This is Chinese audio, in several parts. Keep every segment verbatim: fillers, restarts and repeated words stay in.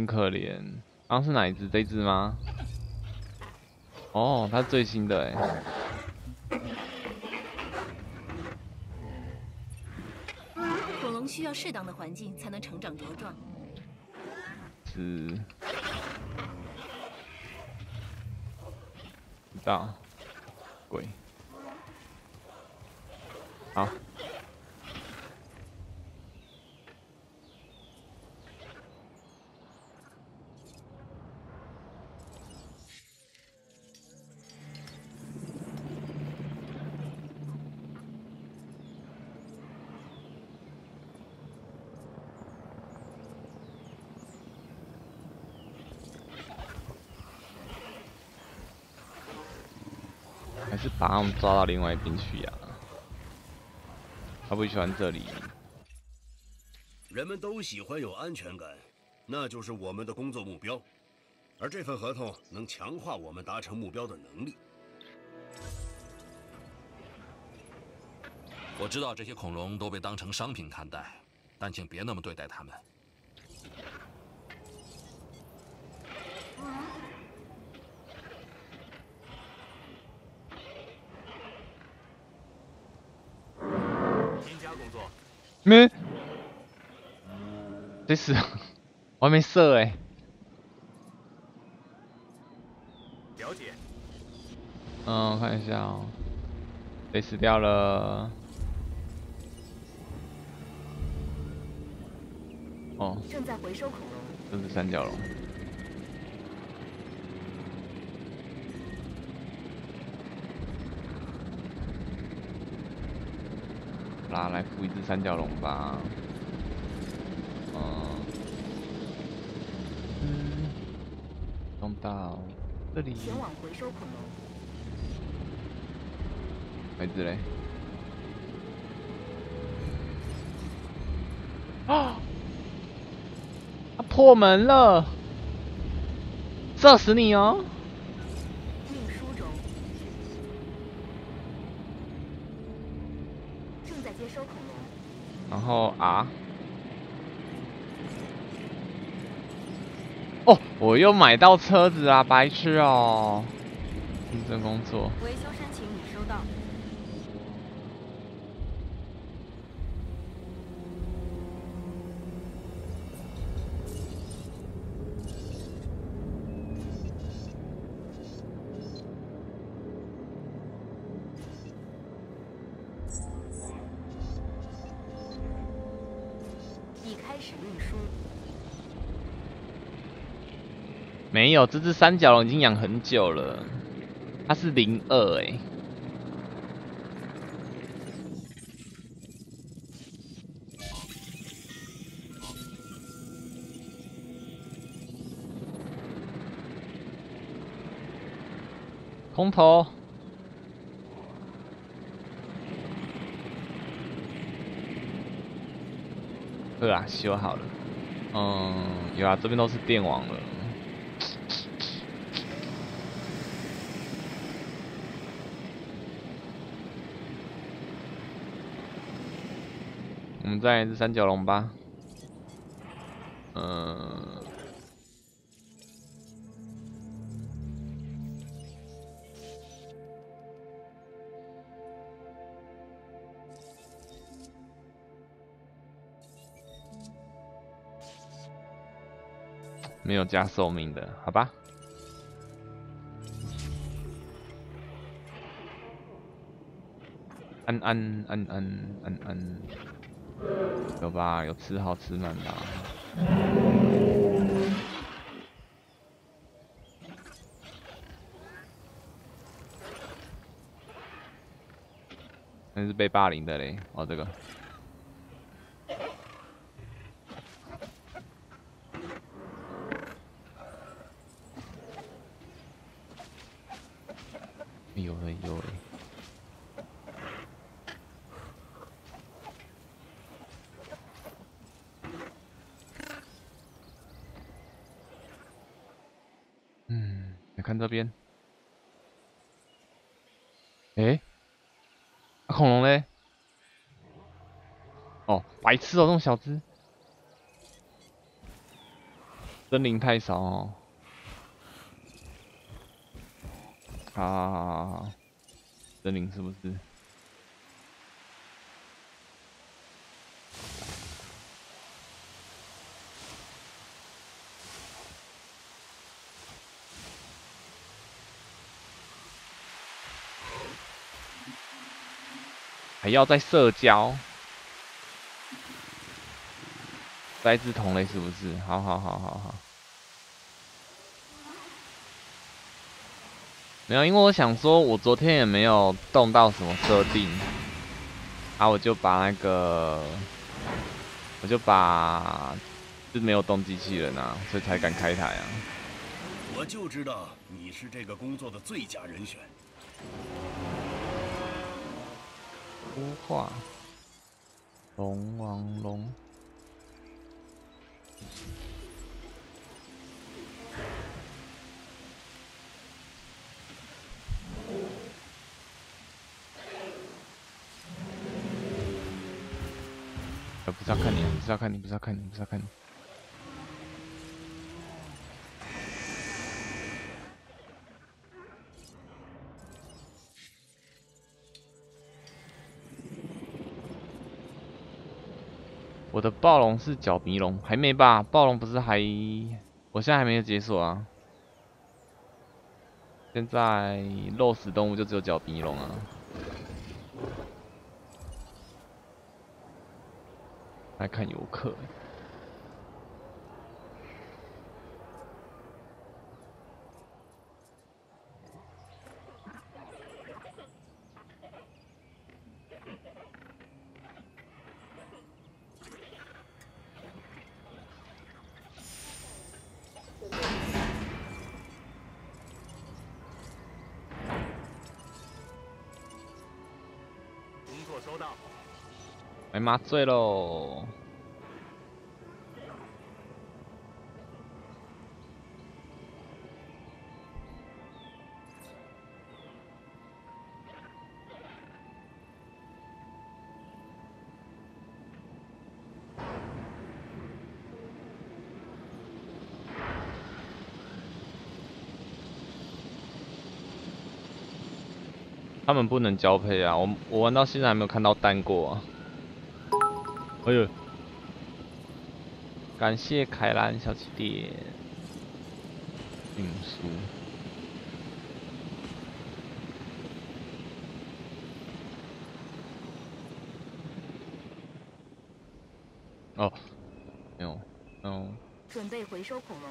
真可怜。刚、啊、是哪一只？这只吗？哦，它是最新的哎。恐龙需要适当的环境才能成长茁壮。是。大鬼。好。 是把我们抓到另外一边去呀、啊！他不喜欢这里。人们都喜欢有安全感，那就是我们的工作目标，而这份合同能强化我们达成目标的能力。我知道这些恐龙都被当成商品看待，但请别那么对待它们。 没，谁死了？我还没射哎、欸。了解。嗯，我看一下哦、喔，谁死掉了？哦。正在回收恐龙。这是三角龙。啦，来孵一只三角龙吧。嗯，嗯，弄到这里。前往回收恐龙。哪只嘞？啊！它破门了，射死你哦！ 然后啊，哦，我又买到车子啊，白痴哦！认真工作。维修申请已收到。没有，这只三角龙已经养很久了，它是零二哎。空投。 对啊，修好了。嗯，有啊，这边都是电网了。我们再来一只三角龙吧。嗯。没有加寿命的，好吧？安安安安安安，有吧？有吃好吃满吧？那是被霸凌的嘞！哦，这个。 有哎有哎，嗯，来看这边。哎、欸啊，恐龙嘞？哦，白痴哦，这种小只。森林太少哦。好好好好好，森林是不是？ 还要再社交，栽枝同类是不是？好好好好好。没有，因为我想说，我昨天也没有动到什么设定，啊，我就把那个，我就把就没有动机器人啊，所以才敢开台啊。我就知道你是这个工作的最佳人选。 孵化龙王龙，不是要看你，不是要看你，不是要看你，不是要看你。 我的暴龙是角鼻龙，还没吧？暴龙不是还……我现在还没有解锁啊。现在肉食动物就只有角鼻龙啊。来看游客。 麻醉喽！他们不能交配啊！我我玩到现在还没有看到蛋过啊！ 哎呦！感谢凯兰小气点运输。哦，没有，嗯。准备回收恐龙。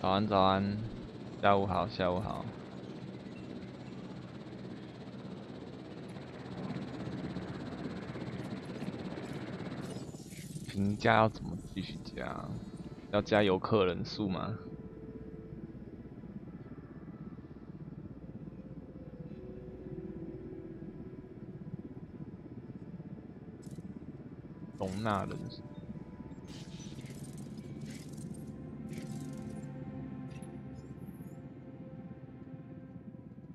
早安，早安。 下午好，下午好。评价要怎么继续加？要加游客人数吗？容纳人数。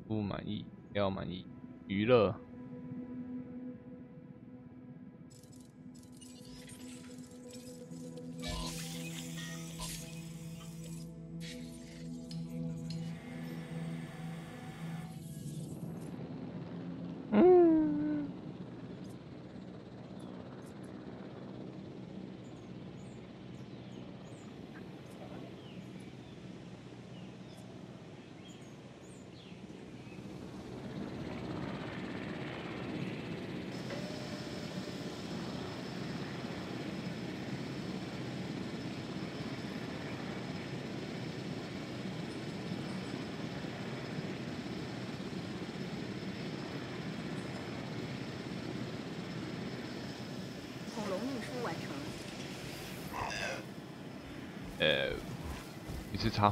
不满意，要满意。娱乐，嗯，呃，你是超。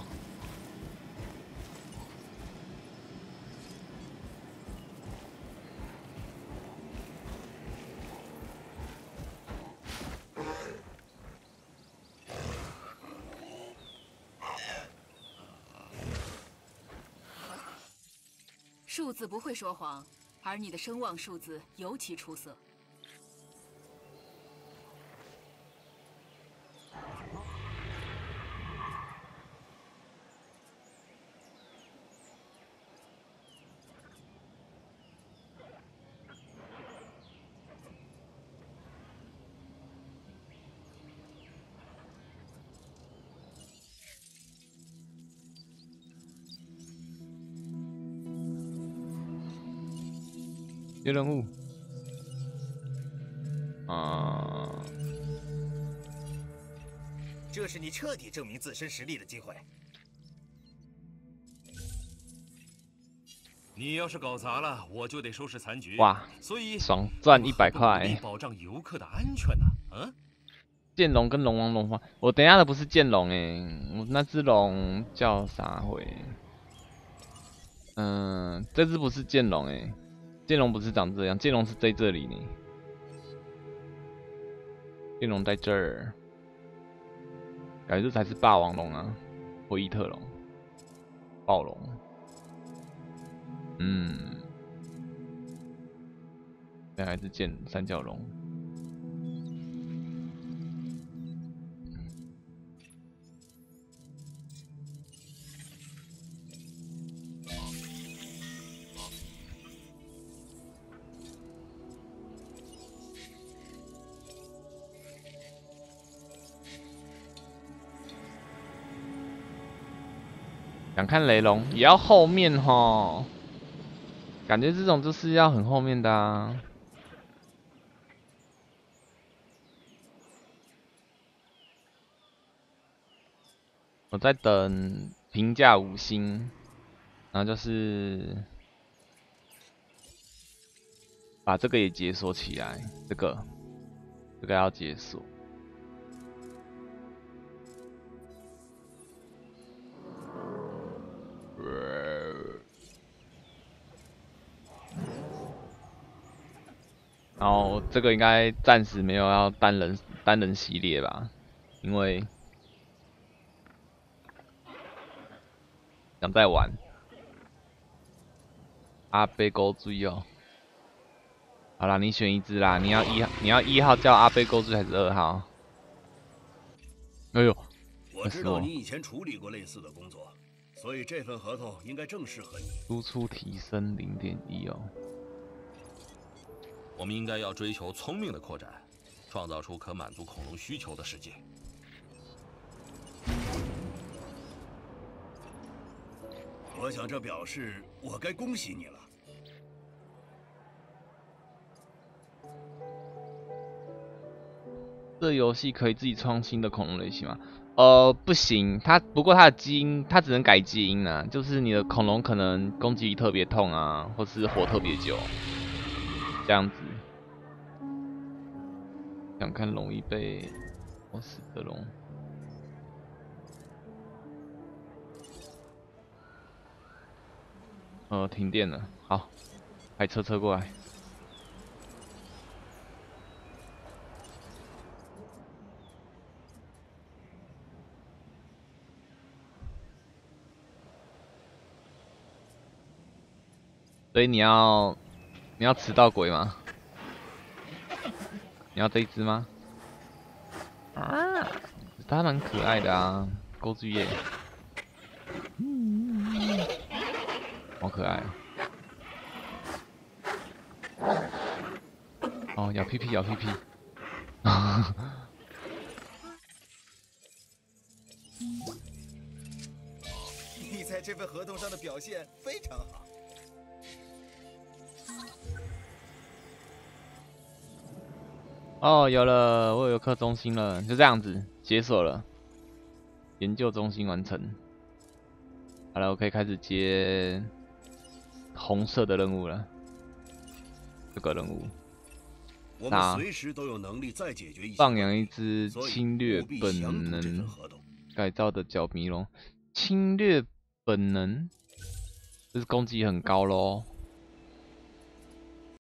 数字不会说谎。而你的声望数字尤其出色。接任务啊！这是你彻底证明自身实力的机会。你要是搞砸了，我就得收拾残局。哇！所以爽赚一百块，保障游客的安全呢、啊。嗯、啊，剑龙跟龙王龙皇，我等下的不是剑龙哎，我那只龙叫啥回？嗯，这只不是剑龙哎。 剑龙不是长这样，剑龙是在这里呢。剑龙在这儿，感觉这才是霸王龙啊，或异特龙、暴龙。嗯，这还是剑三角龙。想看雷龙也要后面吼，感觉这种就是要很后面的啊。我在等评价五星，然后就是把这个也解锁起来，这个这个要解锁。 然后这个应该暂时没有要单人单人系列吧，因为想再玩阿贝狗追哦。好啦，你选一只啦，你要一你要一号叫阿贝狗追还是二号？哎呦，我知道你以前处理过类似的工作。 所以这份合同应该正适合你。输出提升 零点一 哦。我们应该要追求聪明的扩展，创造出可满足恐龙需求的世界。我想这表示我该恭喜你了。这游戏可以自己创新的恐龙类型吗？ 呃，不行，它不过它的基因，它只能改基因啊，就是你的恐龙可能攻击力特别痛啊，或是活特别久，这样子。想看容易被咬死的龙。呃，停电了，好，开车车过来。 所以你要，你要迟到鬼吗？你要这一只吗？啊，它蛮可爱的啊，钩子叶，好可爱。哦，咬屁屁，咬屁屁。你在这份合同上的表现非常好。 哦，有了，我有游客中心了，就这样子解锁了，研究中心完成。好了，我可以开始接红色的任务了。这个任务，我们随时都有能力再解决一。放养一只侵略本能改造的角迷龙，侵略本能，就是攻击很高咯。